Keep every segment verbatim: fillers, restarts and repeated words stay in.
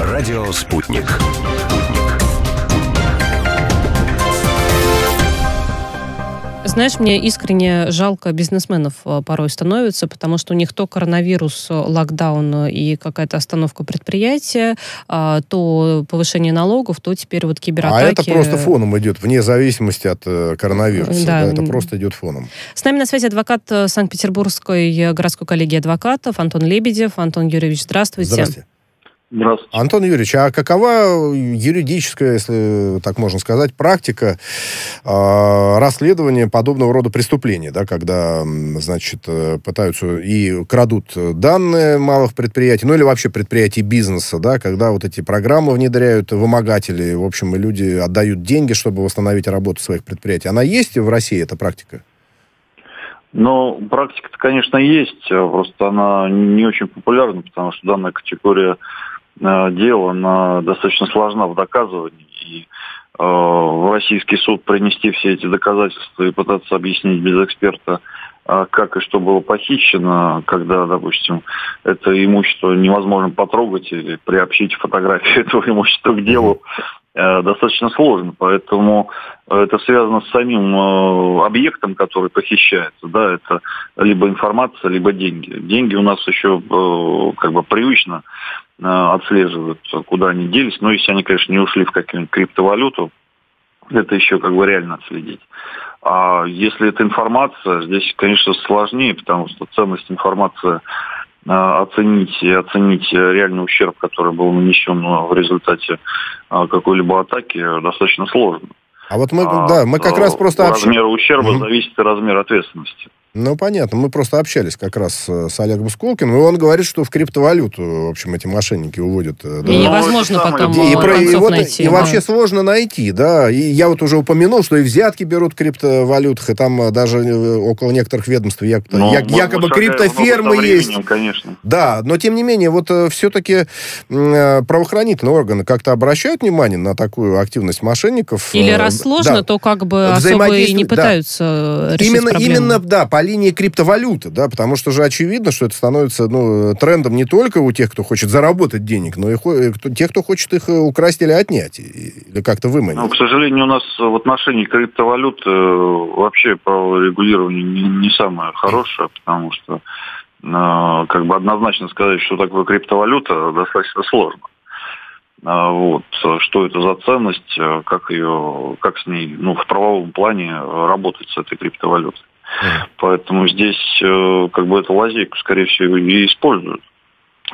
Радио «Спутник». Знаешь, мне искренне жалко бизнесменов порой становится, потому что у них то коронавирус, локдаун и какая-то остановка предприятия, то повышение налогов, то теперь вот кибератаки. А это просто фоном идет, вне зависимости от коронавируса. Да. Да, это просто идет фоном. С нами на связи адвокат Санкт-Петербургской городской коллегии адвокатов Антон Лебедев. Антон Юрьевич, здравствуйте. Здравствуйте. Здравствуйте. Антон Юрьевич, а какова юридическая, если так можно сказать, практика э, расследования подобного рода преступлений, да, когда, значит, пытаются и крадут данные малых предприятий, ну или вообще предприятий бизнеса, да, когда вот эти программы внедряют вымогатели, в общем, и люди отдают деньги, чтобы восстановить работу своих предприятий. Она есть в России, эта практика? Ну, практика-то, конечно, есть, просто она не очень популярна, потому что данная категория дела, она достаточно сложна в доказывании, и э, в российский суд принести все эти доказательства и пытаться объяснить без эксперта, э, как и что было похищено, когда, допустим, это имущество невозможно потрогать или приобщить фотографию этого имущества к делу, э, достаточно сложно, поэтому это связано с самим э, объектом, который похищается, да, это либо информация, либо деньги. Деньги у нас еще э, как бы привычно отслеживают, куда они делись. Но если они, конечно, не ушли в какую-нибудь криптовалюту, это еще как бы реально отследить. А если это информация, здесь, конечно, сложнее, потому что ценность информации оценить и оценить реальный ущерб, который был нанесен в результате какой-либо атаки, достаточно сложно. А вот мы, а, да, мы как раз просто... Размер ущерба угу. зависит от размера ответственности. Ну, понятно. Мы просто общались как раз с Олегом Скулкиным, и он говорит, что в криптовалюту, в общем, эти мошенники уводят. Да. И невозможно потом и, и, и, вот, найти, и да. вообще сложно найти, да. И я вот уже упомянул, что и взятки берут в криптовалютах, и там даже около некоторых ведомств я, но, я, якобы криптофермы есть. Конечно. Да, но тем не менее, вот все-таки правоохранительные органы как-то обращают внимание на такую активность мошенников. Или раз сложно, да. то как бы особо и не пытаются да. решить именно, проблему. Именно, да, по линии криптовалюты, да, потому что же очевидно, что это становится, ну, трендом не только у тех, кто хочет заработать денег, но и тех, кто хочет их украсть или отнять, или как-то выманить. Ну, к сожалению, у нас в отношении криптовалют вообще правовое регулирование не, не самое хорошее, потому что как бы однозначно сказать, что такое криптовалюта, достаточно сложно. Вот, что это за ценность, как ее, как с ней, ну, в правовом плане работать с этой криптовалютой. Поэтому здесь э, как бы эту лазейку, скорее всего, и используют.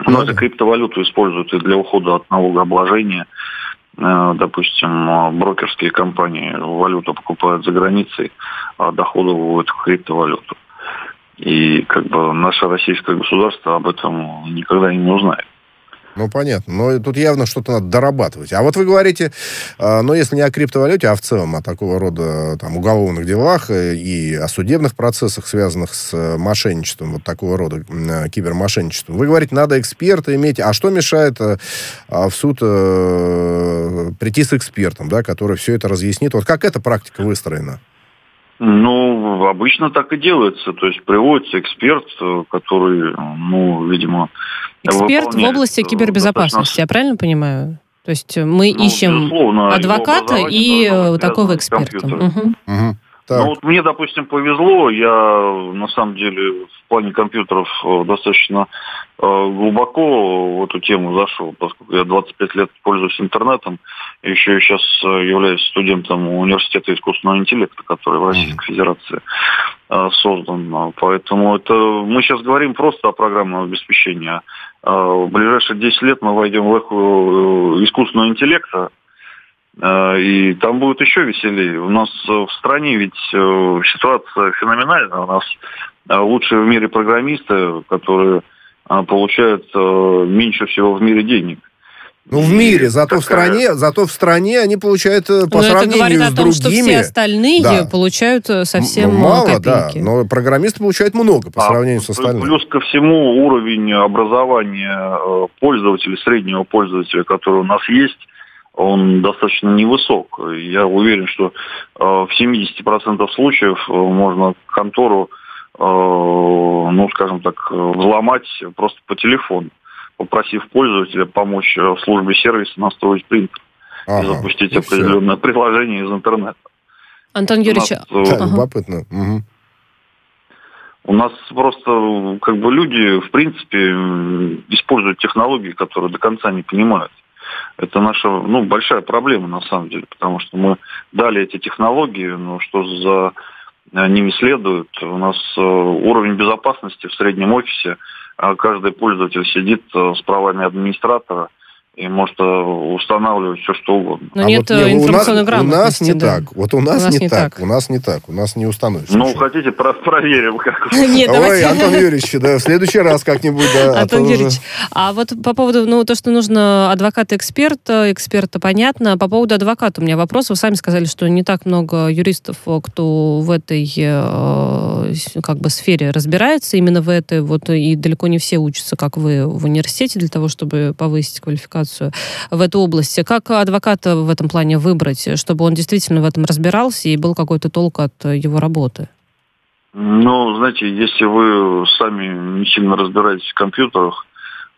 Но эту криптовалюту используют и для ухода от налогообложения. Э, допустим, брокерские компании валюту покупают за границей, а доходы выводят в криптовалюту. И как бы наше российское государство об этом никогда не узнает. Ну, понятно. Но тут явно что-то надо дорабатывать. А вот вы говорите, э, ну, если не о криптовалюте, а в целом о такого рода там, уголовных делах и о судебных процессах, связанных с мошенничеством, вот такого рода э, кибермошенничеством, вы говорите, надо эксперта иметь. А что мешает э, в суд э, прийти с экспертом, да, который все это разъяснит? Вот как эта практика выстроена? Ну, обычно так и делается. То есть приводится эксперт, который, ну, видимо... Эксперт в области кибербезопасности, я правильно понимаю? То есть мы ну, ищем адвоката и такого эксперта. Угу. Угу. Ну, вот мне, допустим, повезло. Я, на самом деле, в плане компьютеров достаточно э, глубоко в эту тему зашел, поскольку я двадцать пять лет пользуюсь интернетом. Еще и сейчас являюсь студентом университета искусственного интеллекта, который в Российской Федерации э, создан. Поэтому это мы сейчас говорим просто о программном обеспечении. Э, в ближайшие десять лет мы войдем в эху искусственного интеллекта, и там будет еще веселее. У нас в стране ведь ситуация феноменальная. У нас лучшие в мире программисты, которые получают меньше всего в мире денег. Ну, в мире, зато, такая... в стране, зато в стране они получают по но сравнению это с другими... это говорит о том, что все остальные да. получают совсем М мало копейки. Да, но программисты получают много по сравнению а, с остальными. Плюс ко всему уровень образования пользователя, среднего пользователя, который у нас есть, он достаточно невысок. Я уверен, что э, в семидесяти процентах случаев можно контору, э, ну, скажем так, взломать просто по телефону. попросив пользователя помочь в службе сервиса настроить принтер ага, и запустить и определенное все. приложение из интернета. Антон Юрьевич, у нас, да, любопытно. Угу. У нас просто как бы люди, в принципе, используют технологии, которые до конца не понимают. Это наша, ну, большая проблема, на самом деле, потому что мы дали эти технологии, но что за ними следует? У нас уровень безопасности в среднем офисе, каждый пользователь сидит с правами администратора и может устанавливать все, что угодно. Но а нет вот, информационной у нас, грамотности. У нас не да. так. Вот у нас, у нас не, не так. так. У нас не так. У нас не установится. Ну, ничего. хотите, про- проверим. Как... Нет, Ой, Антон Юрьевич, да, в следующий раз как-нибудь. Да, Антон а Юрьевич, уже... а вот по поводу, ну, то, что нужно адвоката-эксперта, эксперта, понятно. По поводу адвоката у меня вопрос. Вы сами сказали, что не так много юристов, кто в этой, как бы, сфере разбирается, именно в этой, вот, и далеко не все учатся, как вы, в университете, для того, чтобы повысить квалификацию в этой области. Как адвоката в этом плане выбрать, чтобы он действительно в этом разбирался и был какой-то толк от его работы? Ну, знаете, если вы сами не сильно разбираетесь в компьютерах,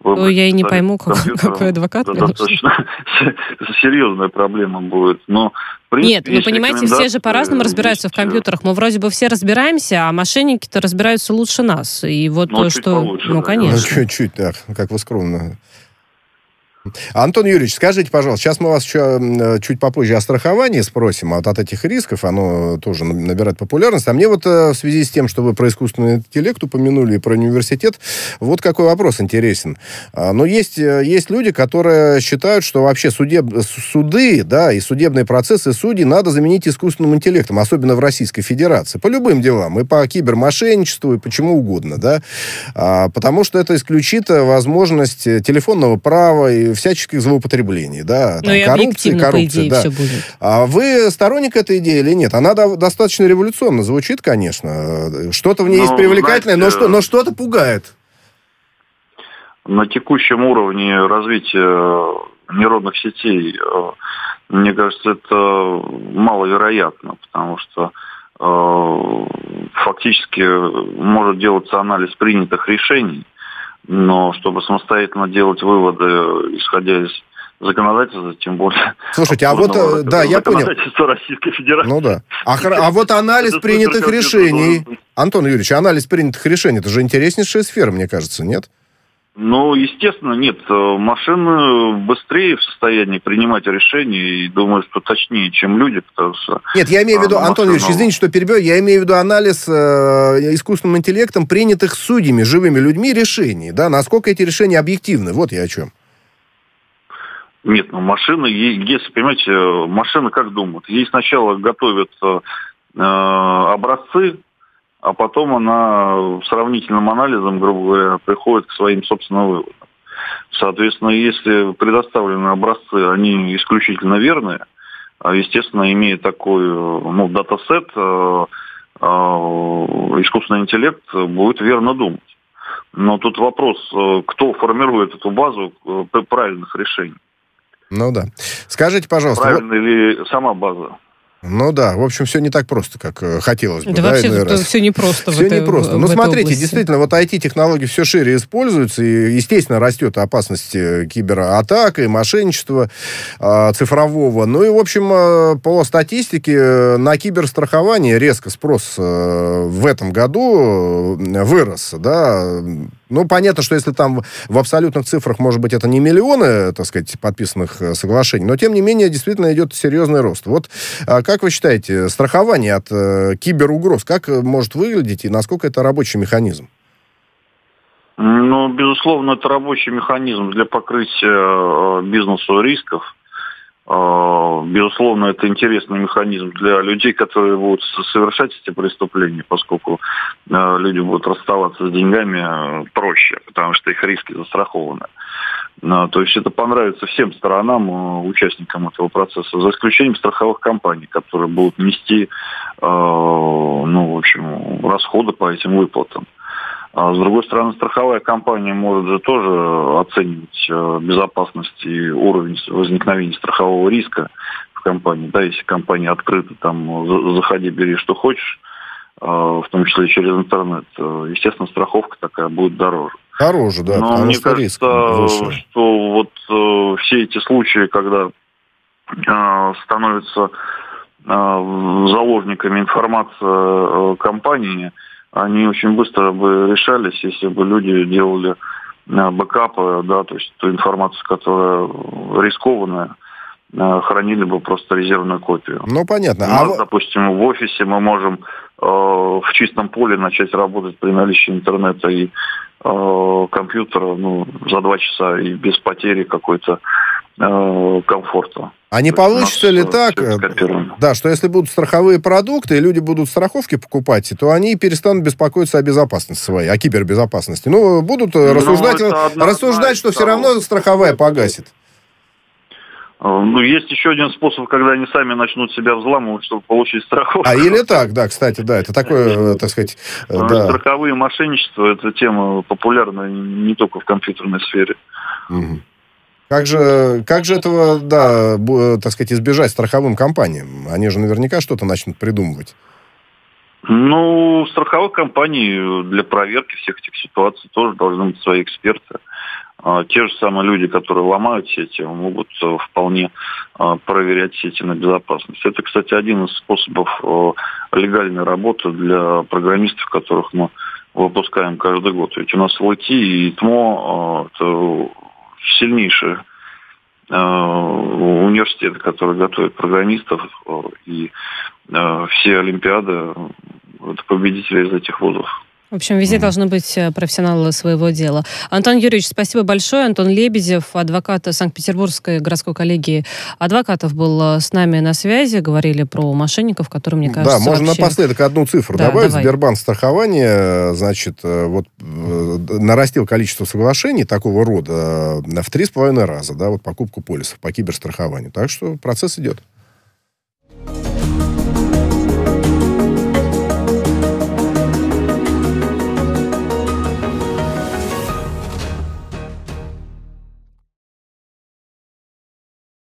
ну, я и не пойму, как, какой адвокат. Это достаточно серьезная проблема будет. Но, в принципе, нет, вы понимаете, все же по-разному разбираются в компьютерах. Мы вроде бы все разбираемся, а мошенники-то разбираются лучше нас. И вот ну, то, чуть что... получше, ну, конечно. Ну, чуть-чуть, да, как вы скромно. Антон Юрьевич, скажите, пожалуйста, сейчас мы вас еще чуть попозже о страховании спросим, а вот от этих рисков оно тоже набирает популярность. А мне вот в связи с тем, что вы про искусственный интеллект упомянули и про университет, вот какой вопрос интересен. Но есть, есть люди, которые считают, что вообще судеб... суды, да, и судебные процессы судей надо заменить искусственным интеллектом, особенно в Российской Федерации, по любым делам, и по кибермошенничеству, и почему угодно, да, потому что это исключит возможность телефонного права и всяческих злоупотреблений, да, там, коррупции, коррупции, да. А вы сторонник этой идеи или нет? Она достаточно революционно звучит, конечно. Что-то в ней ну, есть привлекательное, знаете, но, что, но что-то пугает. На текущем уровне развития нейронных сетей, мне кажется, это маловероятно, потому что фактически может делаться анализ принятых решений. Но чтобы самостоятельно делать выводы, исходя из законодательства, тем более... Слушайте, а вот... Да, я понял. Законодательство Российской Федерации. Ну да. А, а вот анализ принятых решений... Антон Юрьевич, анализ принятых решений, это же интереснейшая сфера, мне кажется, нет? Ну, естественно, нет. Машины быстрее в состоянии принимать решения и думаю, что точнее, чем люди, потому что... Нет, я имею в виду, машина... Антон Юрьевич, извините, что перебью, я имею в виду анализ э, искусственным интеллектом принятых судьями, живыми людьми решений, да, насколько эти решения объективны, вот я о чем. Нет, ну, машины, если, понимаете, машины как думают, ей сначала готовят э, образцы, а потом она сравнительным анализом, грубо говоря, приходит к своим собственным выводам. Соответственно, если предоставленные образцы, они исключительно верные, естественно, имея такой ну, датасет, искусственный интеллект будет верно думать. Но тут вопрос, кто формирует эту базу правильных решений. Ну да. Скажите, пожалуйста... Правильно ли сама база? Ну да, в общем, все не так просто, как хотелось бы. Да, да вообще это все непросто. Все непросто. Ну, смотрите, области. действительно, вот ай ти-технологии все шире используются, и, естественно, растет опасность кибератак и мошенничества э, цифрового. Ну и, в общем, по статистике на киберстрахование резко спрос в этом году вырос, да. Ну, понятно, что если там в абсолютных цифрах, может быть, это не миллионы, так сказать, подписанных соглашений, но, тем не менее, действительно идет серьезный рост. Вот как вы считаете, страхование от киберугроз, как может выглядеть и насколько это рабочий механизм? Ну, безусловно, это рабочий механизм для покрытия бизнесу рисков. Безусловно, это интересный механизм для людей, которые будут совершать эти преступления, поскольку люди будут расставаться с деньгами проще, потому что их риски застрахованы. То есть это понравится всем сторонам, участникам этого процесса, за исключением страховых компаний, которые будут нести ну, в общем, расходы по этим выплатам. А с другой стороны, страховая компания может же тоже оценивать безопасность и уровень возникновения страхового риска в компании. Да, если компания открыта, там, заходи, бери, что хочешь, в том числе и через интернет, естественно, страховка такая будет дороже. Дороже, да. Но мне кажется, выше. Что вот э, все эти случаи, когда э, становятся э, заложниками информация э, компании, они очень быстро бы решались, если бы люди делали э, бэкапы, да, то есть ту информацию, которая рискованная, хранили бы просто резервную копию. Ну, понятно. У нас, а... допустим, в офисе мы можем э, в чистом поле начать работать при наличии интернета и э, компьютера ну, за два часа и без потери какой-то э, комфорта. А не получится ли так, да, что если будут страховые продукты, и люди будут страховки покупать, то они перестанут беспокоиться о безопасности своей, о кибербезопасности. Ну, будут Но рассуждать, рассуждать что все равно страховая погасит. Ну, есть еще один способ, когда они сами начнут себя взламывать, чтобы получить страховку. А или так, да, кстати, да, это такое, так сказать... Да. Страховые мошенничества, это тема популярна не только в компьютерной сфере. Угу. Как же, как же этого, да, так сказать, избежать страховым компаниям? Они же наверняка что-то начнут придумывать. Ну, страховых компаний для проверки всех этих ситуаций тоже должны быть свои эксперты. Те же самые люди, которые ломают сети, могут вполне проверять сети на безопасность. Это, кстати, один из способов легальной работы для программистов, которых мы выпускаем каждый год. Ведь у нас эл ти и ИТМО – это сильнейшие университеты, которые готовят программистов, и все олимпиады – это победители из этих вузов. В общем, везде должны быть профессионалы своего дела. Антон Юрьевич, спасибо большое. Антон Лебедев, адвокат Санкт-Петербургской городской коллегии адвокатов, был с нами на связи. Говорили про мошенников, которые, мне кажется, да, можно вообще... напоследок одну цифру да, добавить. Давай. Сбербанк страхование, значит, вот нарастил количество соглашений такого рода в три с половиной раза, да, вот покупку полисов по киберстрахованию. Так что процесс идет.